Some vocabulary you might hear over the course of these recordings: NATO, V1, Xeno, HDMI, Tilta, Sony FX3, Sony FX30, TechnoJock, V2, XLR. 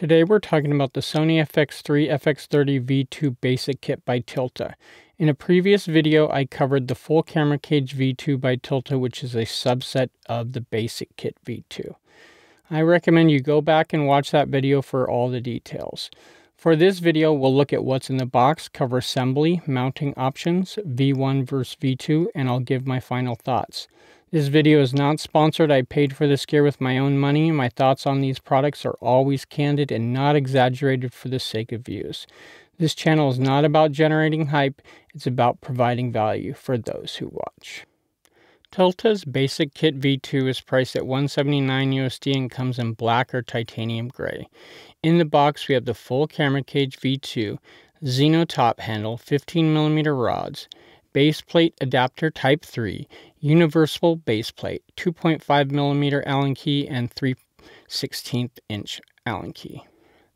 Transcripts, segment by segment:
Today we're talking about the Sony FX3 FX30 V2 Basic Kit by Tilta. In a previous video, I covered the full camera cage V2 by Tilta, which is a subset of the Basic Kit V2. I recommend you go back and watch that video for all the details. For this video, we'll look at what's in the box, cover assembly, mounting options, V1 versus V2, and I'll give my final thoughts. This video is not sponsored. I paid for this gear with my own money, and my thoughts on these products are always candid and not exaggerated for the sake of views. This channel is not about generating hype, it's about providing value for those who watch. Tilta's Basic Kit V2 is priced at $179 USD and comes in black or titanium gray. In the box we have the full camera cage V2, Xeno top handle, 15mm rods, base plate adapter type 3, universal base plate, 2.5mm Allen key, and 3/16 inch Allen key.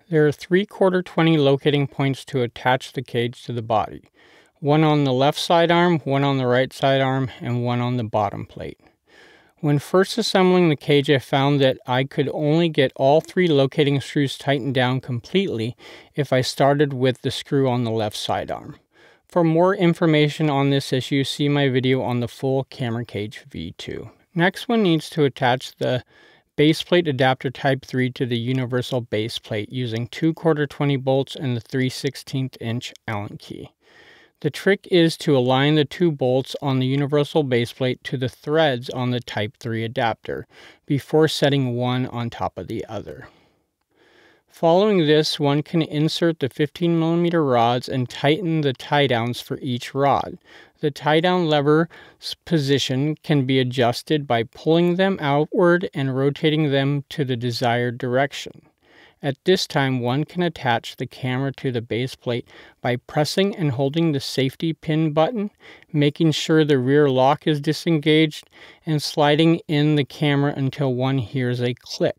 There are 3/4-20 locating points to attach the cage to the body. One on the left side arm, one on the right side arm, and one on the bottom plate. When first assembling the cage, I found that I could only get all three locating screws tightened down completely if I started with the screw on the left side arm. For more information on this issue, see my video on the full camera cage V2. Next one needs to attach the base plate adapter type 3 to the universal base plate using 2/4-20 bolts and the 3/16 inch Allen key. The trick is to align the two bolts on the universal base plate to the threads on the type 3 adapter before setting one on top of the other. Following this, one can insert the 15mm rods and tighten the tie-downs for each rod. The tie-down lever's position can be adjusted by pulling them outward and rotating them to the desired direction. At this time, one can attach the camera to the base plate by pressing and holding the safety pin button, making sure the rear lock is disengaged, and sliding in the camera until one hears a click.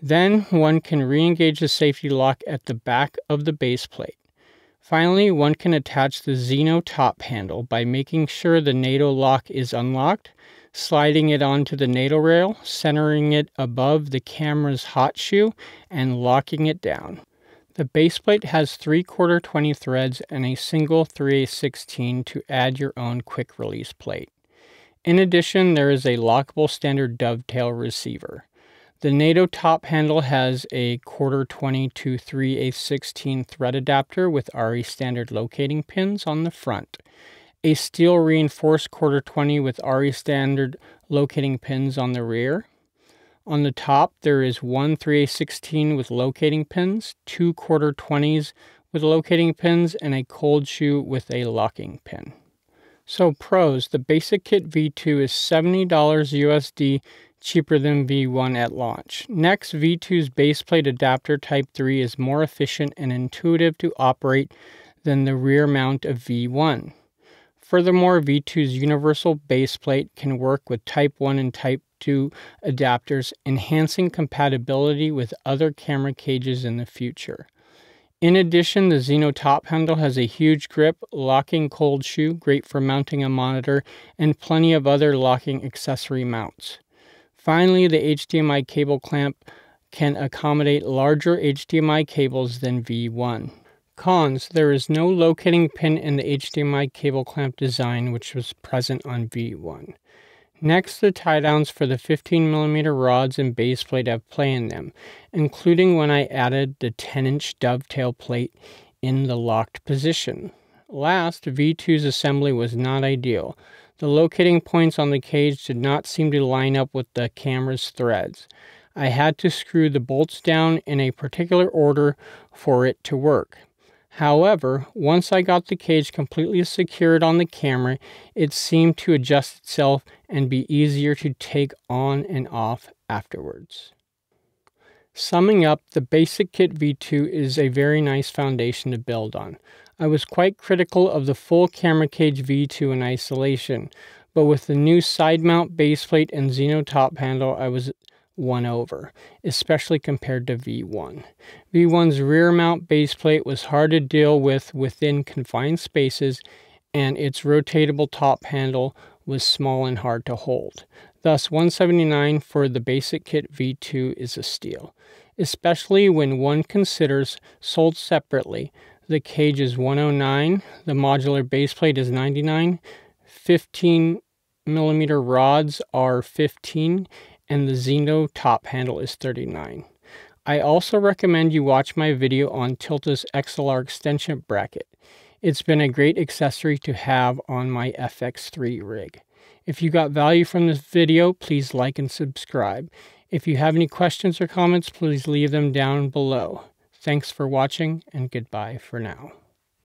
Then one can re-engage the safety lock at the back of the base plate. Finally, one can attach the Xeno top handle by making sure the NATO lock is unlocked, sliding it onto the NATO rail, centering it above the camera's hot shoe, and locking it down. The base plate has 3/4-20 threads and a single 3/16 to add your own quick release plate. In addition, there is a lockable standard dovetail receiver. The NATO top handle has a 1/4-20 to 3/16 thread adapter with RE standard locating pins on the front, a steel reinforced 1/4-20 with RE standard locating pins on the rear. On the top, there is one 3/16 with locating pins, two 1/4-20s with locating pins, and a cold shoe with a locking pin. So pros, the Basic Kit V2 is $70 USD, cheaper than V1 at launch. Next, V2's base plate adapter type 3 is more efficient and intuitive to operate than the rear mount of V1. Furthermore, V2's universal base plate can work with type 1 and type 2 adapters, enhancing compatibility with other camera cages in the future. In addition, the Xeno top handle has a huge grip, locking cold shoe, great for mounting a monitor, and plenty of other locking accessory mounts. Finally, the HDMI cable clamp can accommodate larger HDMI cables than V1. Cons: there is no locating pin in the HDMI cable clamp design, which was present on V1. Next, the tie-downs for the 15mm rods and base plate have play in them, including when I added the 10-inch dovetail plate in the locked position. Last, V2's assembly was not ideal. The locating points on the cage did not seem to line up with the camera's threads. I had to screw the bolts down in a particular order for it to work. However, once I got the cage completely secured on the camera, it seemed to adjust itself and be easier to take on and off afterwards. Summing up, the Basic Kit V2 is a very nice foundation to build on. I was quite critical of the full camera cage V2 in isolation, but with the new side mount base plate and Xeno top handle, I was won over, especially compared to V1. V1's rear mount base plate was hard to deal with within confined spaces, and its rotatable top handle was small and hard to hold. Thus, $179 for the Basic Kit V2 is a steal. especially when one considers sold separately. The cage is $109, the modular baseplate is $99, 15mm rods are $15, and the Xeno top handle is $39. I also recommend you watch my video on Tilta's XLR extension bracket. It's been a great accessory to have on my FX3 rig. If you got value from this video, please like and subscribe. If you have any questions or comments, please leave them down below. Thanks for watching, and goodbye for now.